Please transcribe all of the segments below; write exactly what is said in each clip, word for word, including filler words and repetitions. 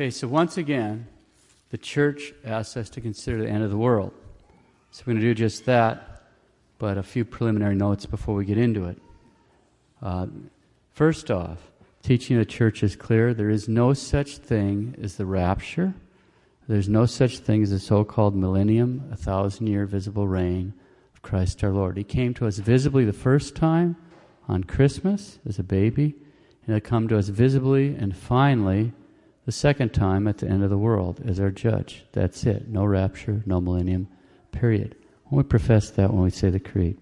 Okay, so once again, the church asks us to consider the end of the world. So we're going to do just that, but a few preliminary notes before we get into it. Uh, first off, teaching of the church is clear. There is no such thing as the rapture. There's no such thing as the so-called millennium, a thousand-year visible reign of Christ our Lord. He came to us visibly the first time on Christmas as a baby, and he'll come to us visibly and finally the second time at the end of the world as our judge. That's it. No rapture, no millennium, period. When we profess that, when we say the creed.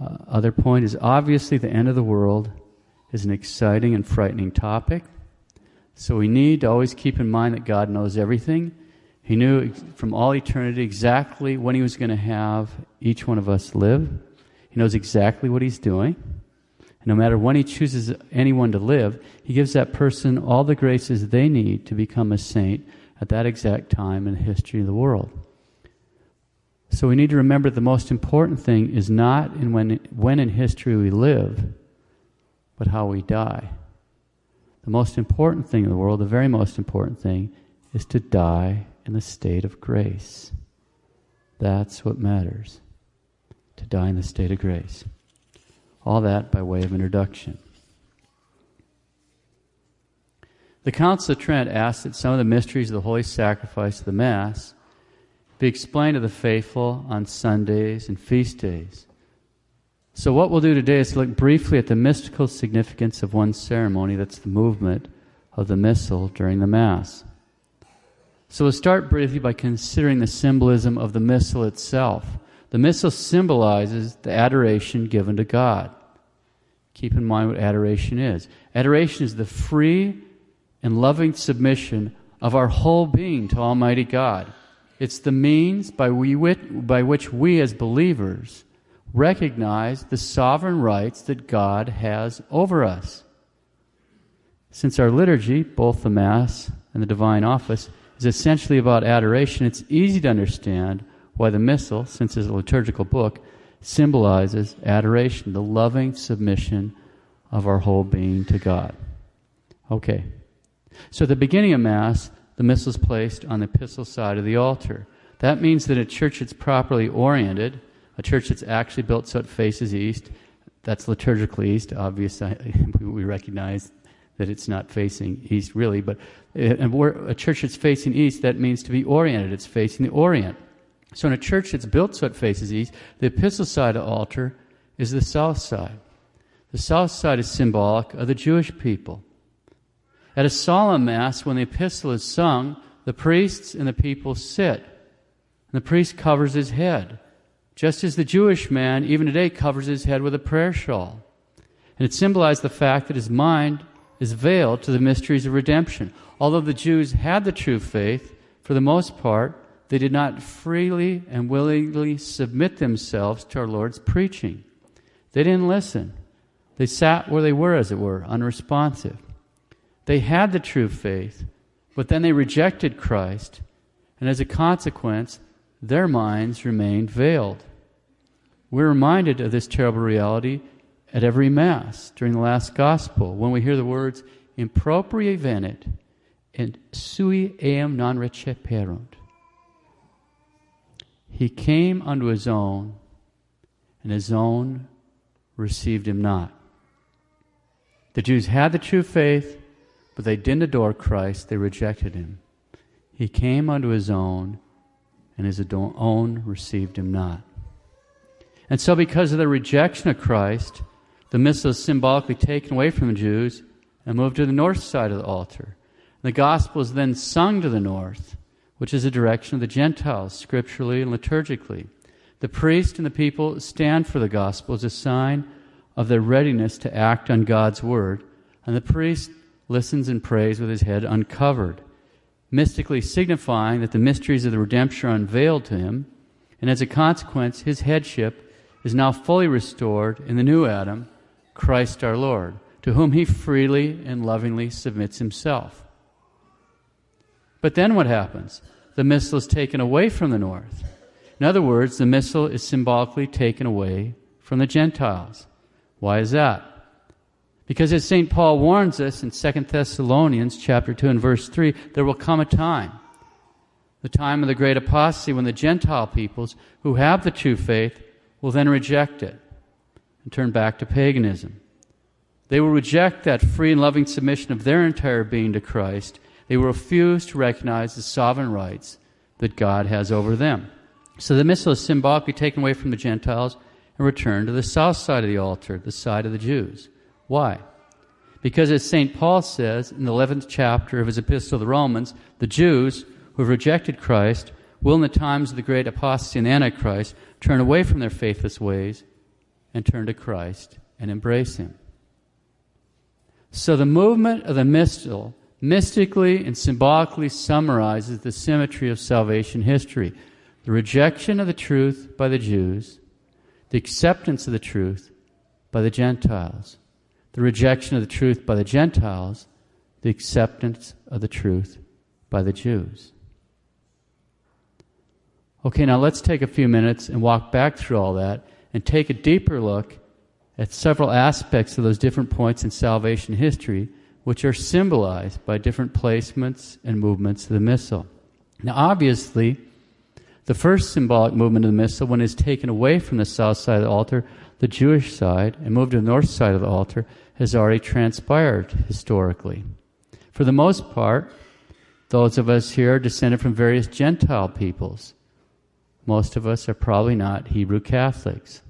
Uh, other point is, obviously the end of the world is an exciting and frightening topic. So we need to always keep in mind that God knows everything. He knew from all eternity exactly when he was going to have each one of us live. He knows exactly what he's doing. And no matter when he chooses anyone to live, he gives that person all the graces they need to become a saint at that exact time in the history of the world. So we need to remember the most important thing is not in when, when in history we live, but how we die. The most important thing in the world, the very most important thing, is to die in the state of grace. That's what matters, to die in the state of grace. All that by way of introduction. The Council of Trent asked that some of the mysteries of the Holy Sacrifice of the Mass be explained to the faithful on Sundays and feast days. So what we'll do today is look briefly at the mystical significance of one ceremony, that's the movement of the missal during the Mass. So we'll start briefly by considering the symbolism of the missal itself. The missal symbolizes the adoration given to God. Keep in mind what adoration is. Adoration is the free and loving submission of our whole being to Almighty God. It's the means by, we, by which we as believers recognize the sovereign rights that God has over us. Since our liturgy, both the Mass and the Divine Office, is essentially about adoration, it's easy to understand why the Missal, since it's a liturgical book, symbolizes adoration, the loving submission of our whole being to God. Okay. So at the beginning of Mass, the Missal is placed on the epistle side of the altar. That means that a church that's properly oriented, a church that's actually built so it faces east, that's liturgically east, obviously we recognize that it's not facing east really, but a church that's facing east, that means to be oriented, it's facing the orient. So in a church that's built so it faces east, the epistle side of the altar is the south side. The south side is symbolic of the Jewish people. At a solemn Mass, when the epistle is sung, the priests and the people sit, and the priest covers his head, just as the Jewish man, even today, covers his head with a prayer shawl. And it symbolized the fact that his mind is veiled to the mysteries of redemption. Although the Jews had the true faith, for the most part, they did not freely and willingly submit themselves to our Lord's preaching. They didn't listen. They sat where they were, as it were, unresponsive. They had the true faith, but then they rejected Christ, and as a consequence, their minds remained veiled. We're reminded of this terrible reality at every Mass during the last Gospel when we hear the words, "Improprie venit, and sui eam non receperunt." He came unto his own, and his own received him not. The Jews had the true faith, but they didn't adore Christ, they rejected him. He came unto his own, and his own received him not. And so because of the rejection of Christ, the missal is symbolically taken away from the Jews and moved to the north side of the altar. The gospel is then sung to the north, which is the direction of the Gentiles, scripturally and liturgically. The priest and the people stand for the gospel as a sign of their readiness to act on God's word, and the priest listens and prays with his head uncovered, mystically signifying that the mysteries of the redemption are unveiled to him, and as a consequence, his headship is now fully restored in the new Adam, Christ our Lord, to whom he freely and lovingly submits himself. But then what happens? The missal is taken away from the north. In other words, the missal is symbolically taken away from the Gentiles. Why is that? Because as Saint Paul warns us in Second Thessalonians chapter two and verse three, there will come a time, the time of the great apostasy, when the Gentile peoples who have the true faith will then reject it and turn back to paganism. They will reject that free and loving submission of their entire being to Christ. They will refuse to recognize the sovereign rights that God has over them. So the missal is symbolically taken away from the Gentiles and returned to the south side of the altar, the side of the Jews. Why? Because as Saint Paul says in the eleventh chapter of his epistle to the Romans, the Jews who have rejected Christ will in the times of the great apostasy and Antichrist turn away from their faithless ways and turn to Christ and embrace Him. So the movement of the missal mystically and symbolically summarizes the symmetry of salvation history: the rejection of the truth by the Jews, the acceptance of the truth by the Gentiles. The rejection of the truth by the Gentiles, the acceptance of the truth by the Jews. Okay, now let's take a few minutes and walk back through all that and take a deeper look at several aspects of those different points in salvation history which are symbolized by different placements and movements of the missal. Now obviously, the first symbolic movement of the missal, when it is taken away from the south side of the altar, the Jewish side, and moved to the north side of the altar, has already transpired historically. For the most part, those of us here are descended from various Gentile peoples. Most of us are probably not Hebrew Catholics.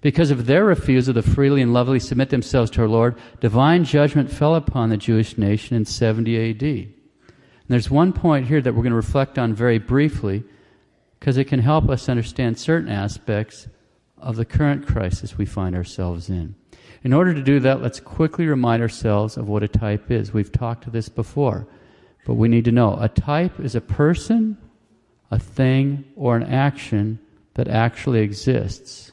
Because of their refusal to freely and lovingly submit themselves to our Lord, divine judgment fell upon the Jewish nation in seventy A D. And there's one point here that we're going to reflect on very briefly because it can help us understand certain aspects of the current crisis we find ourselves in. In order to do that, let's quickly remind ourselves of what a type is. We've talked to this before, but we need to know. A type is a person, a thing, or an action that actually exists.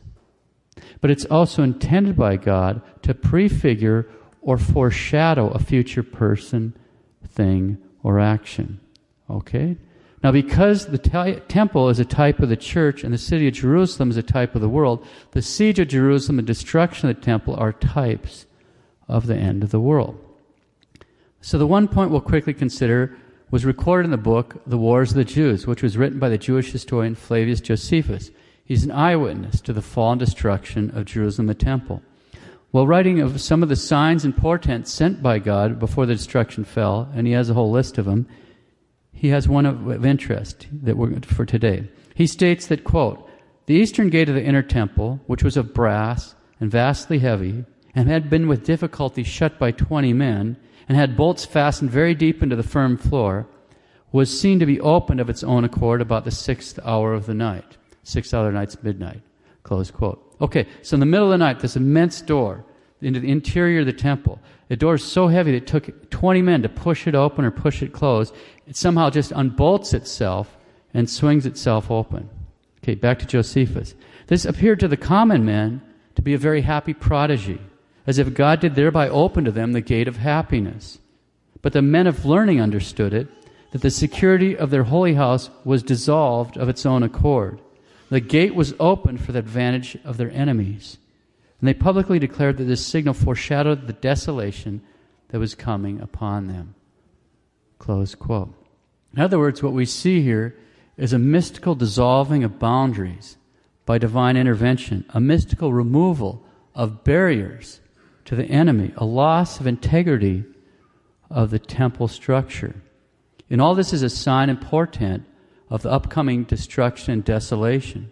But it's also intended by God to prefigure or foreshadow a future person, thing, or action. Okay? Now, because the t- temple is a type of the church and the city of Jerusalem is a type of the world, the siege of Jerusalem and destruction of the temple are types of the end of the world. So the one point we'll quickly consider was recorded in the book, The Wars of the Jews, which was written by the Jewish historian Flavius Josephus. He's an eyewitness to the fall and destruction of Jerusalem the temple. While writing of some of the signs and portents sent by God before the destruction fell, and he has a whole list of them, he has one of, of interest that we're, for today. He states that, quote, "The eastern gate of the inner temple, which was of brass and vastly heavy, and had been with difficulty shut by twenty men, and had bolts fastened very deep into the firm floor, was seen to be opened of its own accord about the sixth hour of the night." Sixth hour of the night's midnight, close quote. Okay, so in the middle of the night, this immense door into the interior of the temple. The door is so heavy that it took twenty men to push it open or push it closed. It somehow just unbolts itself and swings itself open. Okay, back to Josephus. "This appeared to the common men to be a very happy prodigy, as if God did thereby open to them the gate of happiness. But the men of learning understood it, that the security of their holy house was dissolved of its own accord. The gate was opened for the advantage of their enemies. And they publicly declared that this signal foreshadowed the desolation that was coming upon them." Close quote. In other words, what we see here is a mystical dissolving of boundaries by divine intervention, a mystical removal of barriers to the enemy, a loss of integrity of the temple structure. And all this is a sign and portent of the upcoming destruction and desolation,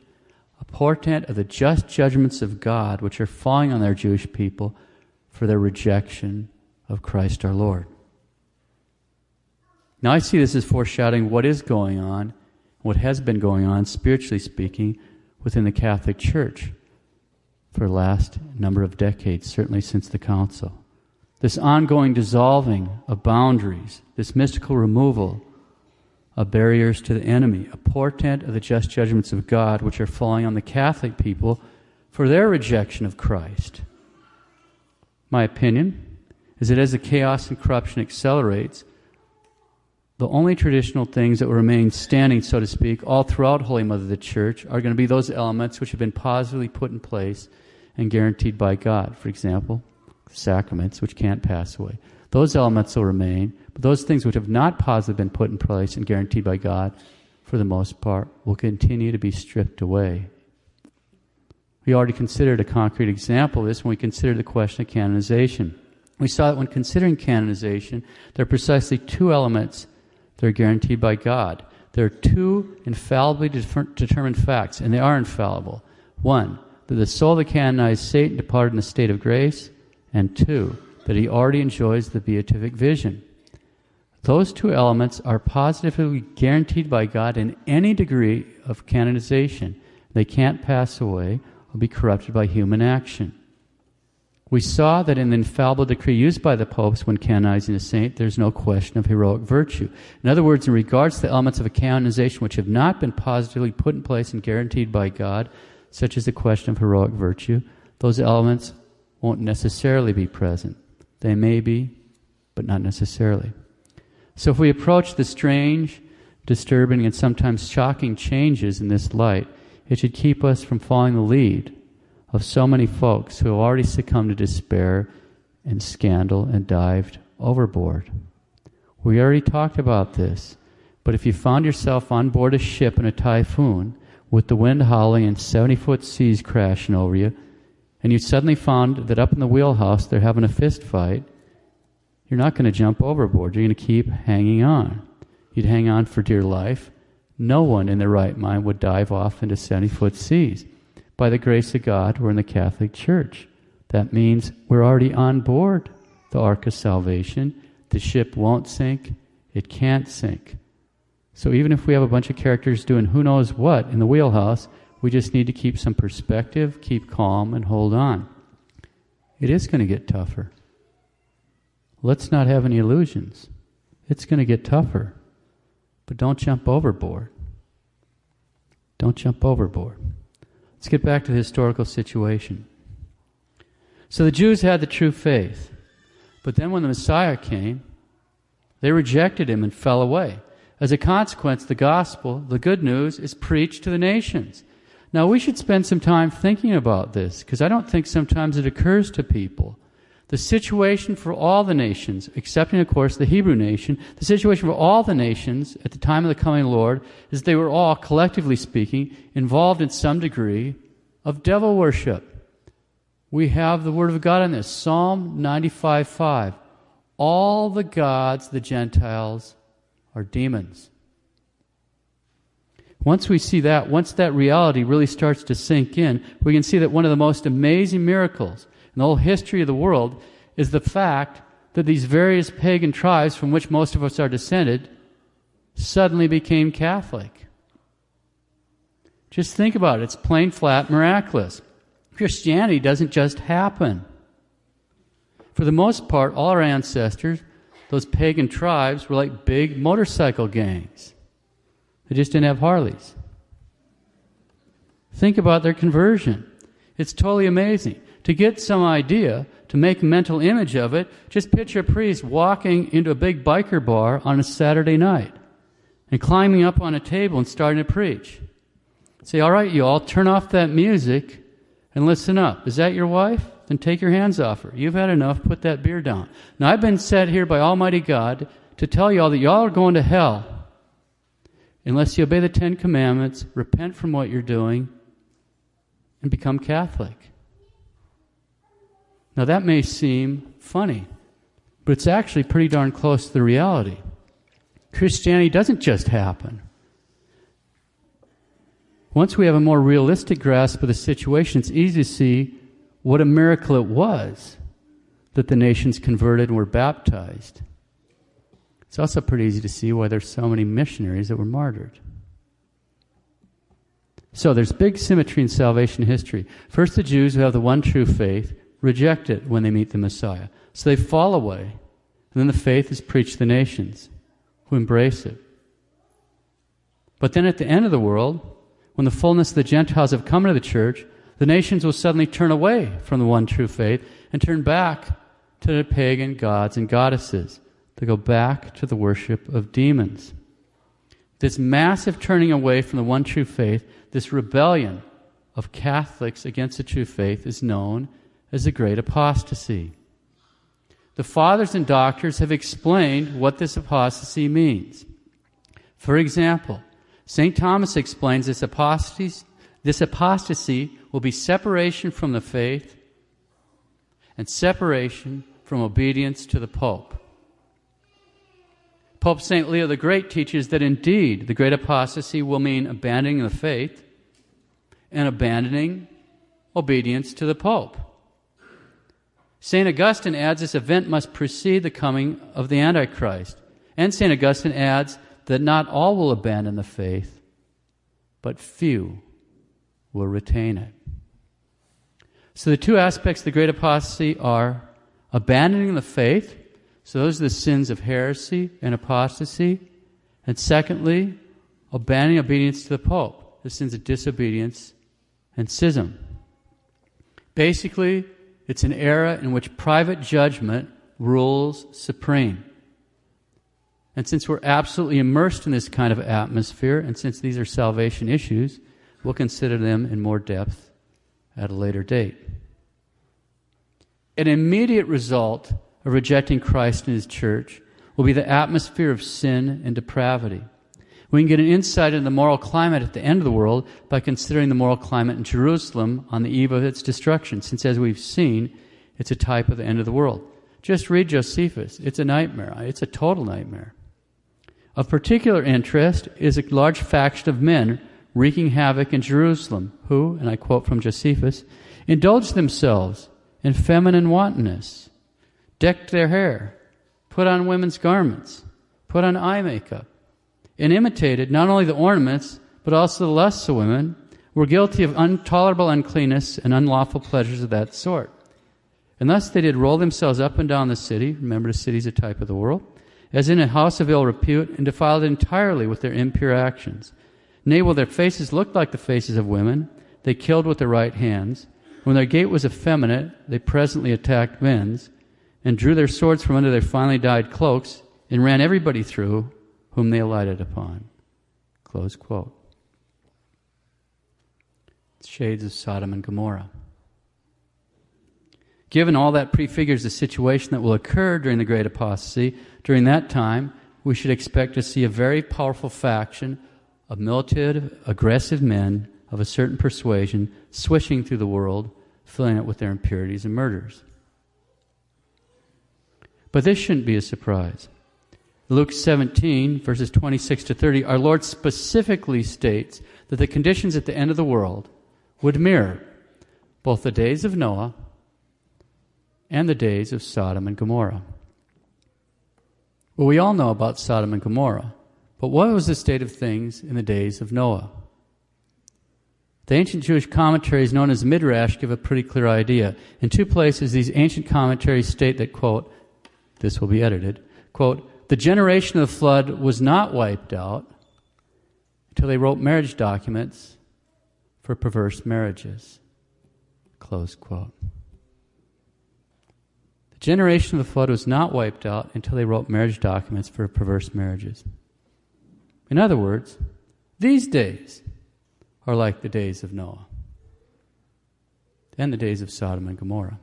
a portent of the just judgments of God which are falling on their Jewish people for their rejection of Christ our Lord. Now I see this as foreshadowing what is going on, what has been going on, spiritually speaking, within the Catholic Church for the last number of decades, certainly since the Council. This ongoing dissolving of boundaries, this mystical removal of barriers to the enemy, a portent of the just judgments of God which are falling on the Catholic people for their rejection of Christ. My opinion is that as the chaos and corruption accelerates, the only traditional things that will remain standing, so to speak, all throughout Holy Mother the Church are going to be those elements which have been positively put in place and guaranteed by God. For example, sacraments, which can't pass away. Those elements will remain, but those things which have not positively been put in place and guaranteed by God, for the most part, will continue to be stripped away. We already considered a concrete example of this when we considered the question of canonization. We saw that when considering canonization, there are precisely two elements that are guaranteed by God. There are two infallibly determined facts, and they are infallible. One, that the soul of the canonized saint departed in a state of grace, and two, that he already enjoys the beatific vision. Those two elements are positively guaranteed by God in any degree of canonization. They can't pass away or be corrupted by human action. We saw that in the infallible decree used by the popes when canonizing a saint, there's no question of heroic virtue. In other words, in regards to the elements of a canonization which have not been positively put in place and guaranteed by God, such as the question of heroic virtue, those elements won't necessarily be present. They may be, but not necessarily. So if we approach the strange, disturbing, and sometimes shocking changes in this light, it should keep us from following the lead of so many folks who have already succumbed to despair and scandal and dived overboard. We already talked about this, but if you found yourself on board a ship in a typhoon with the wind howling and seventy-foot seas crashing over you, and you suddenly found that up in the wheelhouse they're having a fist fight, you're not going to jump overboard. You're going to keep hanging on. You'd hang on for dear life. No one in their right mind would dive off into seventy-foot seas. By the grace of God, we're in the Catholic Church. That means we're already on board the Ark of Salvation. The ship won't sink. It can't sink. So even if we have a bunch of characters doing who knows what in the wheelhouse, we just need to keep some perspective, keep calm, and hold on. It is going to get tougher. Let's not have any illusions. It's going to get tougher. But don't jump overboard. Don't jump overboard. Let's get back to the historical situation. So the Jews had the true faith. But then when the Messiah came, they rejected him and fell away. As a consequence, the gospel, the good news, is preached to the nations. Now, we should spend some time thinking about this, because I don't think sometimes it occurs to people. The situation for all the nations, excepting, of course, the Hebrew nation, the situation for all the nations at the time of the coming of the Lord is they were all, collectively speaking, involved in some degree of devil worship. We have the Word of God on this. Psalm ninety-five five. All the gods, the Gentiles, are demons. Once we see that, once that reality really starts to sink in, we can see that one of the most amazing miracles in the whole history of the world is the fact that these various pagan tribes from which most of us are descended suddenly became Catholic. Just think about it. It's plain, flat, miraculous. Christianity doesn't just happen. For the most part, all our ancestors, those pagan tribes, were like big motorcycle gangs. They just didn't have Harleys. Think about their conversion. It's totally amazing. To get some idea, to make a mental image of it, just picture a priest walking into a big biker bar on a Saturday night and climbing up on a table and starting to preach. Say, all right, you all, turn off that music and listen up. Is that your wife? Then take your hands off her. You've had enough. Put that beer down. Now, I've been set here by Almighty God to tell you all that you all are going to hell unless you obey the Ten Commandments, repent from what you're doing, and become Catholic. Now, that may seem funny, but it's actually pretty darn close to the reality. Christianity doesn't just happen. Once we have a more realistic grasp of the situation, it's easy to see what a miracle it was that the nations converted and were baptized. It's also pretty easy to see why there's so many missionaries that were martyred. So there's big symmetry in salvation history. First, the Jews who have the one true faith reject it when they meet the Messiah. So they fall away, and then the faith is preached to the nations who embrace it. But then at the end of the world, when the fullness of the Gentiles have come into the church, the nations will suddenly turn away from the one true faith and turn back to the pagan gods and goddesses. They go back to the worship of demons. This massive turning away from the one true faith, this rebellion of Catholics against the true faith, is known as the Great Apostasy. the fathers and doctors have explained what this apostasy means. For example, Saint Thomas explains this apostasy, this apostasy will be separation from the faith and separation from obedience to the Pope. Pope Saint Leo the Great teaches that indeed the great apostasy will mean abandoning the faith and abandoning obedience to the Pope. Saint Augustine adds this event must precede the coming of the Antichrist. And Saint Augustine adds that not all will abandon the faith, but few will retain it. So the two aspects of the great apostasy are abandoning the faith, so those are the sins of heresy and apostasy, and secondly, abandoning obedience to the Pope, the sins of disobedience and schism. Basically, it's an era in which private judgment rules supreme. And since we're absolutely immersed in this kind of atmosphere, and since these are salvation issues, we'll consider them in more depth at a later date. An immediate result of rejecting Christ and His church will be the atmosphere of sin and depravity. We can get an insight into the moral climate at the end of the world by considering the moral climate in Jerusalem on the eve of its destruction, since, as we've seen, it's a type of the end of the world. Just read Josephus. It's a nightmare. It's a total nightmare. Of particular interest is a large faction of men wreaking havoc in Jerusalem, who, and I quote from Josephus, indulged themselves in feminine wantonness, decked their hair, put on women's garments, put on eye makeup, and imitated not only the ornaments, but also the lusts of women, were guilty of intolerable uncleanness and unlawful pleasures of that sort. And thus they did roll themselves up and down the city, remember the city's a type of the world, as in a house of ill repute, and defiled entirely with their impure actions. Nay, while their faces looked like the faces of women, they killed with their right hands. When their gait was effeminate, they presently attacked men's, and drew their swords from under their finely dyed cloaks, and ran everybody through whom they alighted upon. Close quote. Shades of Sodom and Gomorrah. Given all that prefigures the situation that will occur during the Great Apostasy, during that time, we should expect to see a very powerful faction of militant, aggressive men of a certain persuasion swishing through the world, filling it with their impurities and murders. But this shouldn't be a surprise. Luke seventeen, verses twenty-six to thirty, our Lord specifically states that the conditions at the end of the world would mirror both the days of Noah and the days of Sodom and Gomorrah. Well, we all know about Sodom and Gomorrah, but what was the state of things in the days of Noah? The ancient Jewish commentaries known as Midrash give a pretty clear idea. In two places, these ancient commentaries state that, quote, this will be edited, quote, the generation of the flood was not wiped out until they wrote marriage documents for perverse marriages. Close quote. The generation of the flood was not wiped out until they wrote marriage documents for perverse marriages. In other words, these days are like the days of Noah and the days of Sodom and Gomorrah.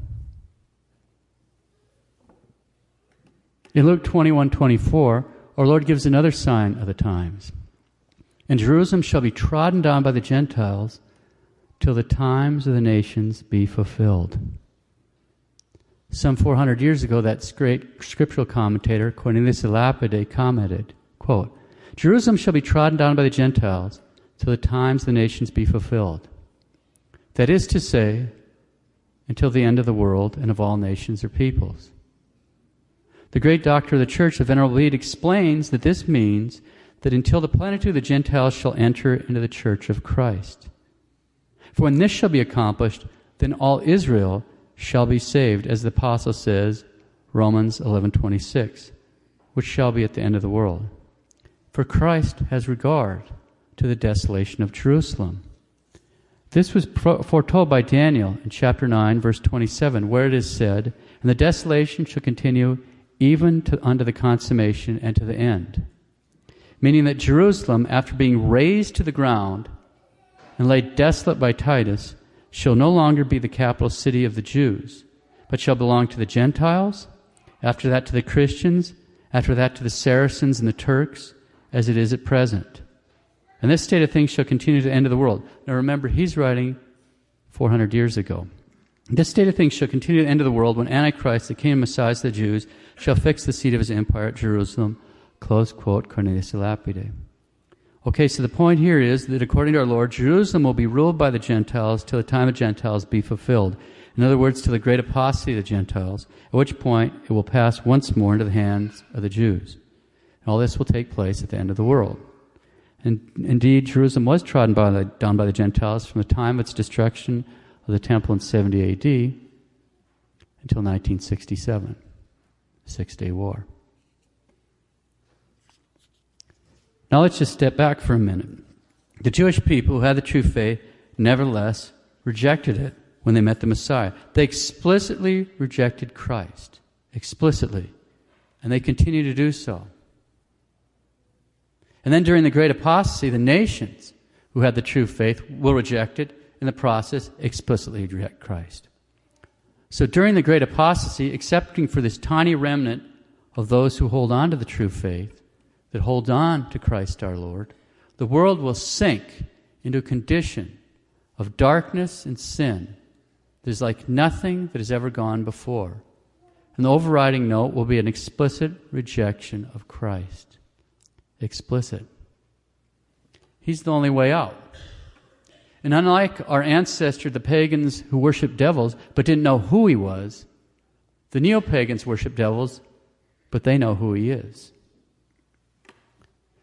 In Luke twenty-one twenty-four, our Lord gives another sign of the times. And Jerusalem shall be trodden down by the Gentiles till the times of the nations be fulfilled. Some four hundred years ago, that great scriptural commentator, Cornelius a Lapide, commented, quote, Jerusalem shall be trodden down by the Gentiles till the times of the nations be fulfilled. That is to say, until the end of the world and of all nations or peoples. The great doctor of the church, the Venerable Bede, explains that this means that until the plenitude of the Gentiles shall enter into the church of Christ. For when this shall be accomplished, then all Israel shall be saved, as the apostle says, Romans eleven twenty-six, which shall be at the end of the world. For Christ has regard to the desolation of Jerusalem. This was foretold by Daniel in chapter nine, verse twenty-seven, where it is said, and the desolation shall continue even to, unto the consummation and to the end. Meaning that Jerusalem, after being razed to the ground and laid desolate by Titus, shall no longer be the capital city of the Jews, but shall belong to the Gentiles after that to the Christians, after that to the Saracens and the Turks, as it is at present. And this state of things shall continue to the end of the world. Now remember, he's writing four hundred years ago. This state of things shall continue to the end of the world when Antichrist, the king and Messiah of the Jews, shall fix the seat of his empire at Jerusalem. Close quote, Cornelius a Lapide. Okay, so the point here is that according to our Lord, Jerusalem will be ruled by the Gentiles till the time of Gentiles be fulfilled. In other words, till the great apostasy of the Gentiles, at which point it will pass once more into the hands of the Jews. And all this will take place at the end of the world. And indeed, Jerusalem was trodden by the, down by the Gentiles from the time of its destruction of the temple in seventy A D until nineteen sixty-seven, the Six-Day War. Now let's just step back for a minute. The Jewish people who had the true faith nevertheless rejected it when they met the Messiah. They explicitly rejected Christ, explicitly, and they continue to do so. And then during the Great Apostasy, the nations who had the true faith will reject it, in the process explicitly reject Christ. So during the Great Apostasy, excepting for this tiny remnant of those who hold on to the true faith, that hold on to Christ our Lord, the world will sink into a condition of darkness and sin that is like nothing that has ever gone before. And the overriding note will be an explicit rejection of Christ. Explicit. He's the only way out. And unlike our ancestor, the pagans who worshiped devils but didn't know who he was, the neo-pagans worship devils, but they know who he is.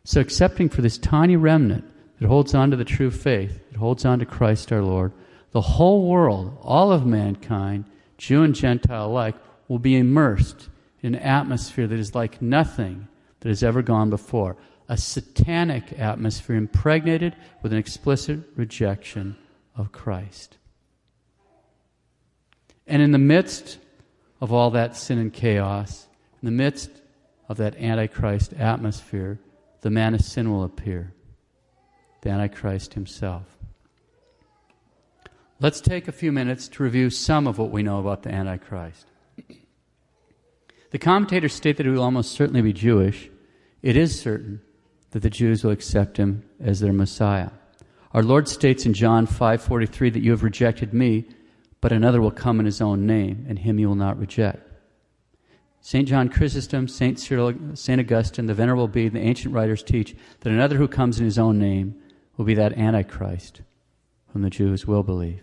So excepting for this tiny remnant that holds on to the true faith, that holds on to Christ our Lord, the whole world, all of mankind, Jew and Gentile alike, will be immersed in an atmosphere that is like nothing that has ever gone before. A satanic atmosphere impregnated with an explicit rejection of Christ. And in the midst of all that sin and chaos, in the midst of that Antichrist atmosphere, the man of sin will appear, the Antichrist himself. Let's take a few minutes to review some of what we know about the Antichrist. The commentators state that he will almost certainly be Jewish. It is certain that the Jews will accept him as their Messiah. Our Lord states in John five forty-three that you have rejected me, but another will come in his own name, and him you will not reject. Saint John Chrysostom, Saint Cyril, Saint Augustine, the Venerable Bede, the ancient writers teach that another who comes in his own name will be that Antichrist whom the Jews will believe.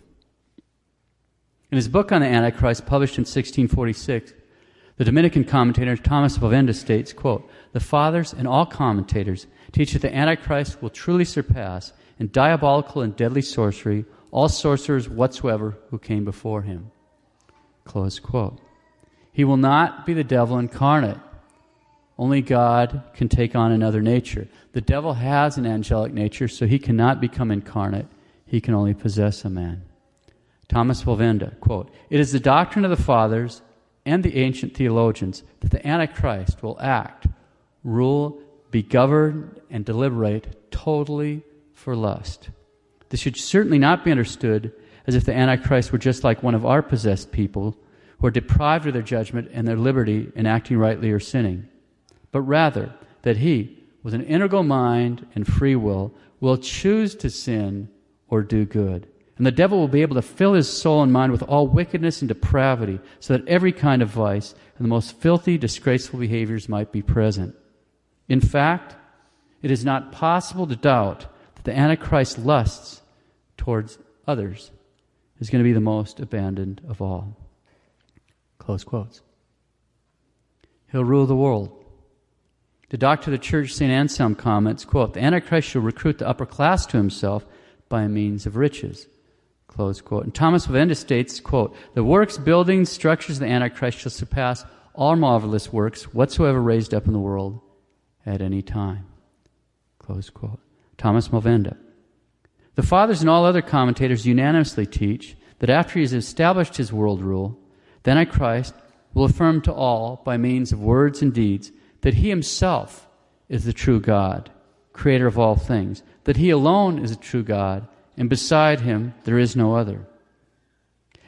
In his book on the Antichrist, published in sixteen forty-six, the Dominican commentator Thomas Malvenda states, quote, the fathers and all commentators teach that the Antichrist will truly surpass in diabolical and deadly sorcery all sorcerers whatsoever who came before him. Close quote. He will not be the devil incarnate. Only God can take on another nature. The devil has an angelic nature, so he cannot become incarnate. He can only possess a man. Thomas Malvenda, quote, it is the doctrine of the fathers and the ancient theologians that the Antichrist will act, rule, be governed, and deliberate totally for lust. This should certainly not be understood as if the Antichrist were just like one of our possessed people, who are deprived of their judgment and their liberty in acting rightly or sinning, but rather that he, with an integral mind and free will, will choose to sin or do good. And the devil will be able to fill his soul and mind with all wickedness and depravity, so that every kind of vice and the most filthy, disgraceful behaviors might be present. In fact, it is not possible to doubt that the Antichrist's lusts towards others is going to be the most abandoned of all. Close quotes. He'll rule the world. The doctor of the church, Saint Anselm, comments, quote, the Antichrist shall recruit the upper class to himself by means of riches. Close quote. And Thomas Malvenda states, quote, the works, buildings, structures of the Antichrist shall surpass all marvelous works whatsoever raised up in the world at any time. Close quote. Thomas Malvenda. The fathers and all other commentators unanimously teach that after he has established his world rule, the Antichrist will affirm to all, by means of words and deeds, that he himself is the true God, creator of all things, that he alone is the true God, and beside him there is no other.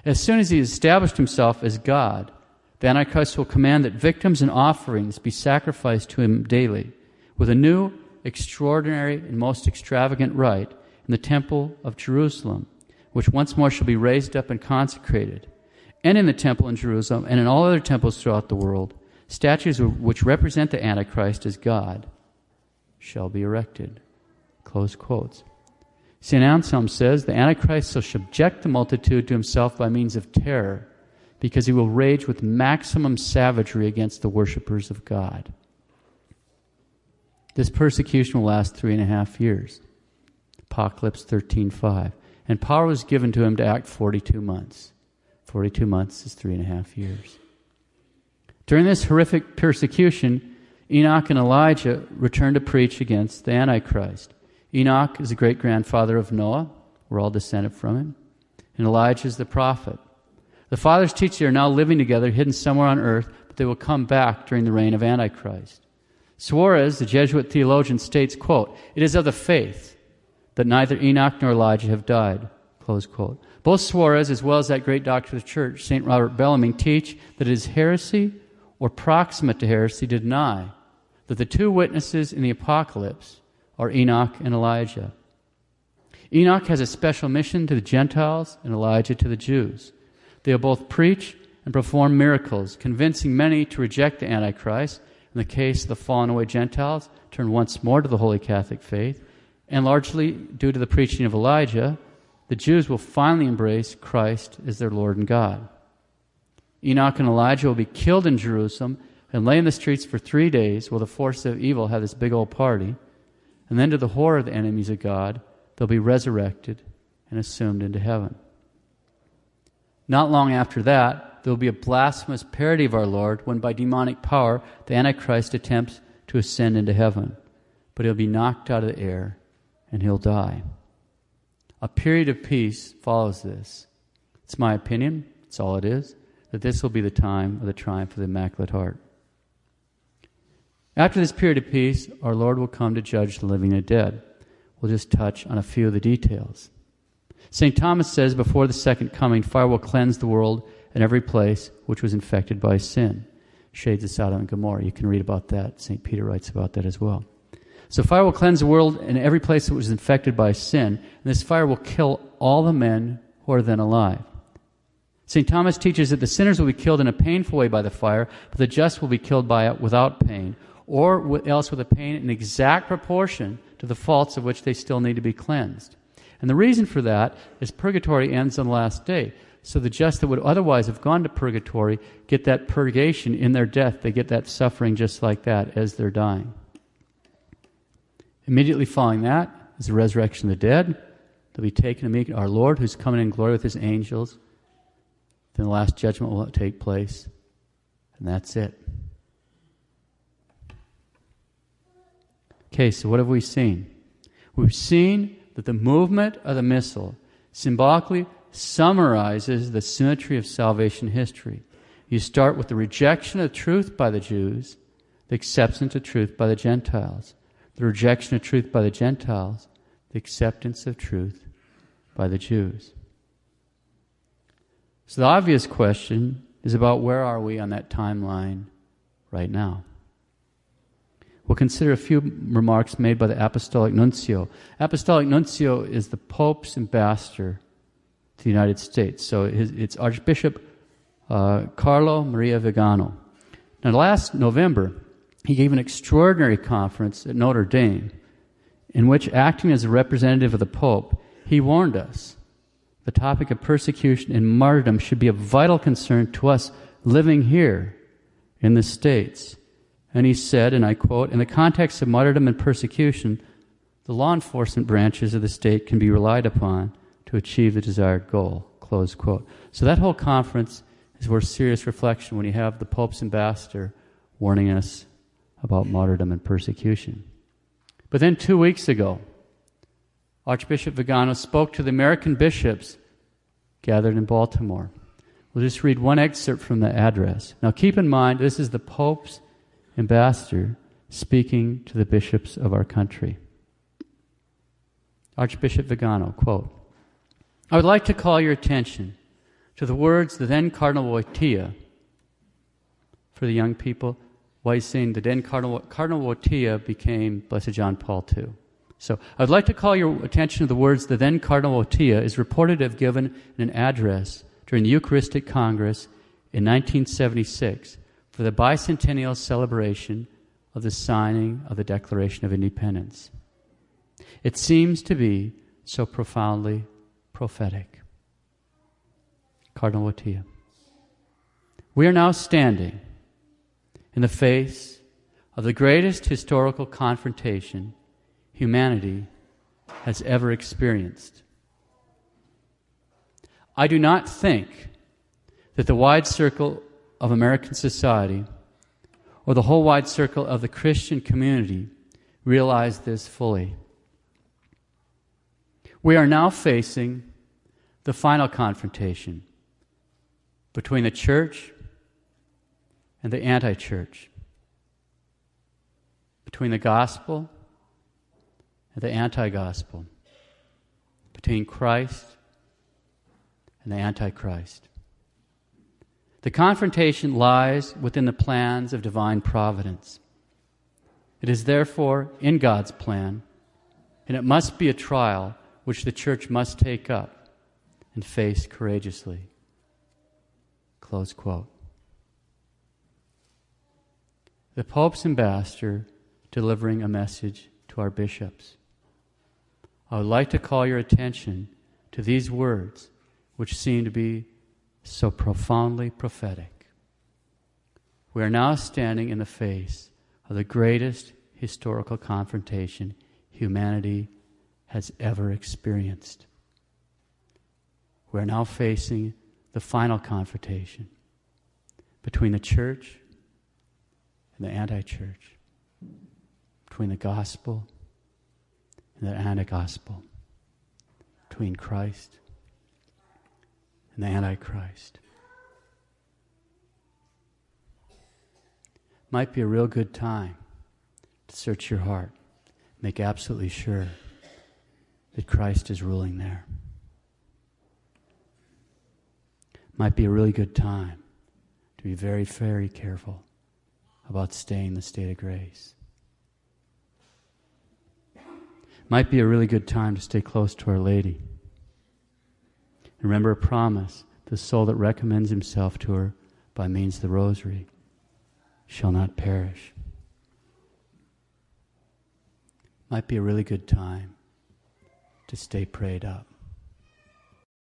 As soon as he established himself as God, the Antichrist will command that victims and offerings be sacrificed to him daily with a new, extraordinary, and most extravagant rite in the temple of Jerusalem, which once more shall be raised up and consecrated. And in the temple in Jerusalem and in all other temples throughout the world, statues which represent the Antichrist as God shall be erected." Close quotes. Saint Anselm says, "The Antichrist shall subject the multitude to himself by means of terror, because he will rage with maximum savagery against the worshipers of God." This persecution will last three and a half years. Apocalypse thirteen five. And power was given to him to act forty-two months. forty-two months is three and a half years. During this horrific persecution, Enoch and Elijah return to preach against the Antichrist. Enoch is the great-grandfather of Noah. We're all descended from him. And Elijah is the prophet. The fathers teach they are now living together, hidden somewhere on earth, but they will come back during the reign of Antichrist. Suarez, the Jesuit theologian, states, quote, "It is of the faith that neither Enoch nor Elijah have died." Close quote. Both Suarez, as well as that great doctor of the Church, Saint Robert Bellarmine, teach that it is heresy or proximate to heresy to deny that the two witnesses in the apocalypse are Enoch and Elijah. Enoch has a special mission to the Gentiles and Elijah to the Jews. They will both preach and perform miracles, convincing many to reject the Antichrist. In the case of the fallen away Gentiles, turn once more to the Holy Catholic faith, and largely due to the preaching of Elijah, the Jews will finally embrace Christ as their Lord and God. Enoch and Elijah will be killed in Jerusalem and lay in the streets for three days while the forces of evil have this big old party, and then to the horror of the enemies of God, they'll be resurrected and assumed into heaven. Not long after that, there will be a blasphemous parody of our Lord when by demonic power the Antichrist attempts to ascend into heaven. But he'll be knocked out of the air and he'll die. A period of peace follows this. It's my opinion, it's all it is, that this will be the time of the triumph of the Immaculate Heart. After this period of peace, our Lord will come to judge the living and the dead. We'll just touch on a few of the details. Saint Thomas says, before the second coming, fire will cleanse the world and every place which was infected by sin. Shades of Sodom and Gomorrah. You can read about that. Saint Peter writes about that as well. So fire will cleanse the world and every place that was infected by sin, and this fire will kill all the men who are then alive. Saint Thomas teaches that the sinners will be killed in a painful way by the fire, but the just will be killed by it without pain, or else with a pain in exact proportion to the faults of which they still need to be cleansed. And the reason for that is purgatory ends on the last day. So the just that would otherwise have gone to purgatory get that purgation in their death. They get that suffering just like that as they're dying. Immediately following that is the resurrection of the dead. They'll be taken to meet our Lord, who's coming in glory with his angels. Then the last judgment will take place. And that's it. Okay, so what have we seen? We've seen that the movement of the missal symbolically summarizes the symmetry of salvation history. You start with the rejection of truth by the Jews, the acceptance of truth by the Gentiles, the rejection of truth by the Gentiles, the acceptance of truth by the Jews. So the obvious question is about where are we on that timeline right now? We'll consider a few remarks made by the Apostolic Nuncio. Apostolic Nuncio is the Pope's ambassador to the United States. So his, it's Archbishop uh, Carlo Maria Vigano. Now last November, he gave an extraordinary conference at Notre Dame in which, acting as a representative of the Pope, he warned us the topic of persecution and martyrdom should be of vital concern to us living here in the States. And he said, and I quote, "In the context of martyrdom and persecution, the law enforcement branches of the state can be relied upon to achieve the desired goal." Close quote. So that whole conference is worth serious reflection when you have the Pope's ambassador warning us about martyrdom and persecution. But then two weeks ago, Archbishop Vigano spoke to the American bishops gathered in Baltimore. We'll just read one excerpt from the address. Now keep in mind, this is the Pope's ambassador speaking to the bishops of our country. Archbishop Vigano, quote, "I would like to call your attention to the words the then Cardinal Wojtyla for the young people. Weissing, the then Cardinal, Cardinal Wojtyla became Blessed John Paul the Second. So I'd like to call your attention to the words the then Cardinal Wojtyla is reported to have given in an address during the Eucharistic Congress in nineteen seventy-six for the bicentennial celebration of the signing of the Declaration of Independence. It seems to be so profoundly prophetic. Cardinal Wojtyla. We are now standing in the face of the greatest historical confrontation humanity has ever experienced. I do not think that the wide circle of American society or the whole wide circle of the Christian community realize this fully. We are now facing the final confrontation between the church and the anti-church, between the gospel and the anti-gospel, between Christ and the antichrist. The confrontation lies within the plans of divine providence. It is therefore in God's plan, and it must be a trial which the church must take up and face courageously. Close quote. The Pope's ambassador delivering a message to our bishops. I would like to call your attention to these words, which seem to be so profoundly prophetic. We are now standing in the face of the greatest historical confrontation humanity has ever experienced. We are now facing the final confrontation between the church and the anti-church, between the gospel and the anti-gospel, between Christ and the antichrist. Might be a real good time to search your heart, make absolutely sure that Christ is ruling there. Might be a really good time to be very, very careful about staying in the state of grace. Might be a really good time to stay close to Our Lady. Remember a promise, the soul that recommends himself to her by means of the rosary shall not perish. Might be a really good time to stay prayed up.